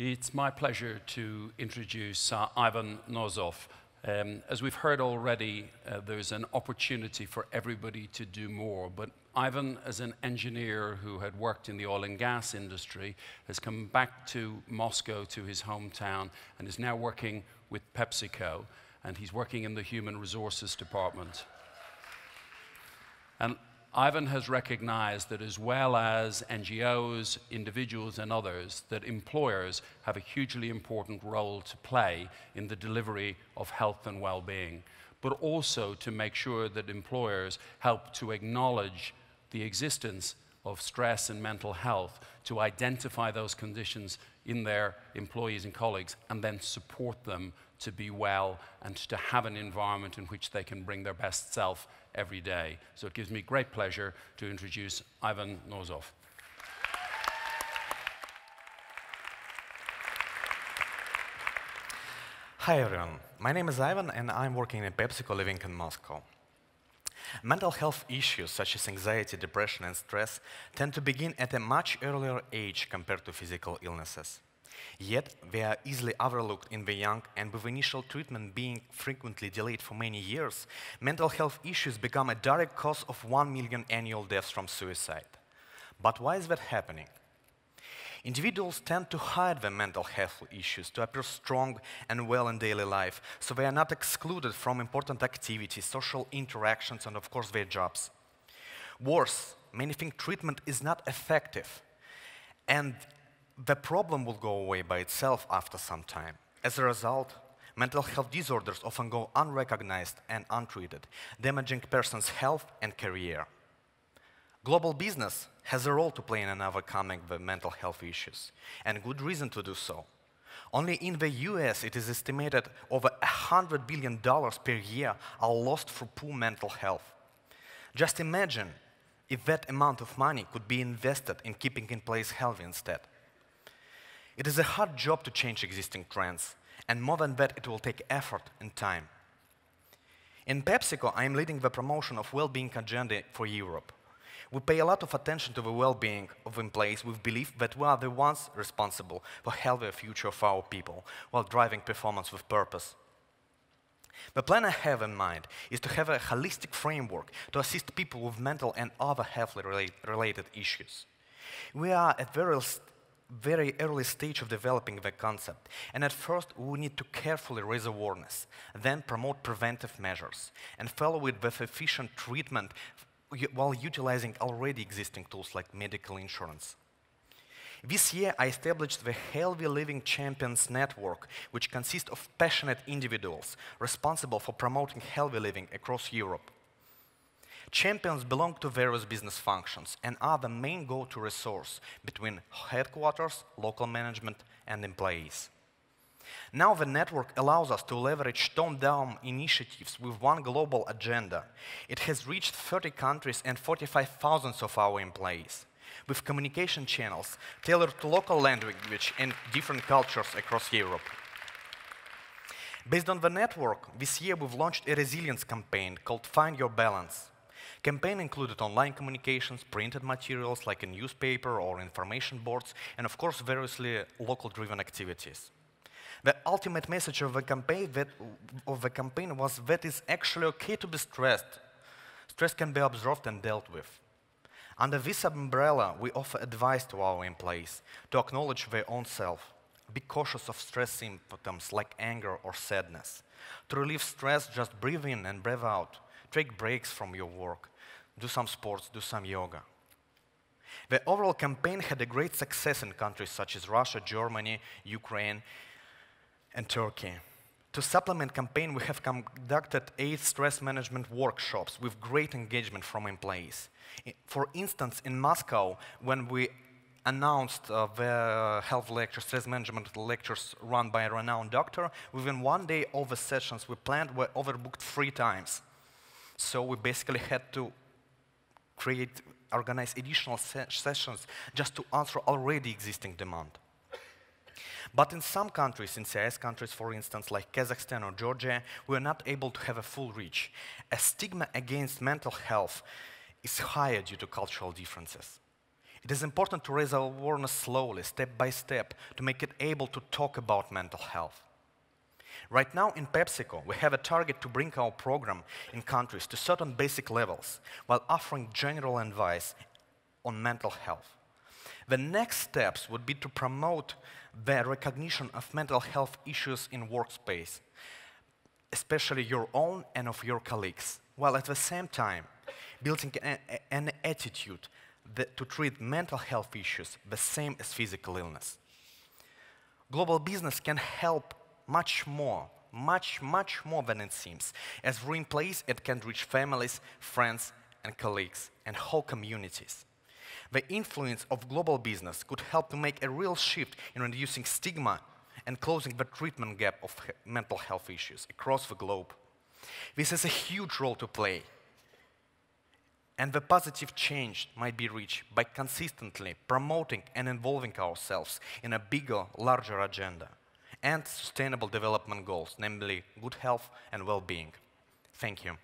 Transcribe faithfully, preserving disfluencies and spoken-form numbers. It's my pleasure to introduce uh, Ivan Nosov. Um, as we've heard already, uh, there's an opportunity for everybody to do more, but Ivan, as an engineer who had worked in the oil and gas industry, has come back to Moscow, to his hometown, and is now working with PepsiCo, and he's working in the human resources department. And Ivan has recognized that as well as N G Os, individuals and others, that employers have a hugely important role to play in the delivery of health and well-being, but also to make sure that employers help to acknowledge the existence of stress and mental health, to identify those conditions in their employees and colleagues, and then support them to be well and to have an environment in which they can bring their best self every day. So it gives me great pleasure to introduce Ivan Nosov. Hi everyone, my name is Ivan and I'm working in PepsiCo living in Moscow. Mental health issues such as anxiety, depression and stress tend to begin at a much earlier age compared to physical illnesses. Yet, they are easily overlooked in the young, and with initial treatment being frequently delayed for many years, mental health issues become a direct cause of one million annual deaths from suicide. But why is that happening? Individuals tend to hide their mental health issues to appear strong and well in daily life, so they are not excluded from important activities, social interactions, and of course their jobs. Worse, many think treatment is not effective, and the problem will go away by itself after some time. As a result, mental health disorders often go unrecognized and untreated, damaging person's health and career. Global business has a role to play in overcoming the mental health issues, and good reason to do so. Only in the U S, it is estimated over one hundred billion dollars per year are lost for poor mental health. Just imagine if that amount of money could be invested in keeping in place health instead. It is a hard job to change existing trends, and more than that, it will take effort and time. In PepsiCo, I am leading the promotion of well-being agenda for Europe. We pay a lot of attention to the well-being of employees with belief that we are the ones responsible for the healthier future of our people, while driving performance with purpose. The plan I have in mind is to have a holistic framework to assist people with mental and other health-related issues. We are at various very early stage of developing the concept, and at first we need to carefully raise awareness, then promote preventive measures, and follow it with efficient treatment while utilizing already existing tools like medical insurance. This year I established the Healthy Living Champions Network, which consists of passionate individuals responsible for promoting healthy living across Europe. Champions belong to various business functions and are the main go-to resource between headquarters, local management, and employees. Now the network allows us to leverage top-down initiatives with one global agenda. It has reached thirty countries and forty-five thousand of our employees, with communication channels tailored to local language and different cultures across Europe. Based on the network, this year we've launched a resilience campaign called Find Your Balance. The campaign included online communications, printed materials like a newspaper or information boards, and of course variously local-driven activities. The ultimate message of the, campaign that, of the campaign was that it's actually okay to be stressed. Stress can be observed and dealt with. Under this umbrella, we offer advice to our employees to acknowledge their own self, be cautious of stress symptoms like anger or sadness. To relieve stress, just breathe in and breathe out. Take breaks from your work, do some sports, do some yoga. The overall campaign had a great success in countries such as Russia, Germany, Ukraine, and Turkey. To supplement the campaign, we have conducted eight stress management workshops with great engagement from employees. For instance, in Moscow, when we announced uh, the health lectures, stress management lectures run by a renowned doctor, within one day all the sessions we planned were overbooked three times. So we basically had to create, organize additional se sessions just to answer already existing demand. But in some countries, in C I S countries, for instance, like Kazakhstan or Georgia, we are not able to have a full reach. A stigma against mental health is higher due to cultural differences. It is important to raise awareness slowly, step by step, to make it able to talk about mental health. Right now in PepsiCo, we have a target to bring our program in countries to certain basic levels, while offering general advice on mental health. The next steps would be to promote the recognition of mental health issues in workspace, especially your own and of your colleagues, while at the same time building a, a, an attitude that to treat mental health issues the same as physical illness. Global business can help much more, much, much more than it seems. As we're in place, it can reach families, friends, and colleagues, and whole communities. The influence of global business could help to make a real shift in reducing stigma and closing the treatment gap of he- mental health issues across the globe. This is a huge role to play. And the positive change might be reached by consistently promoting and involving ourselves in a bigger, larger agenda and sustainable development goals, namely good health and well-being. Thank you.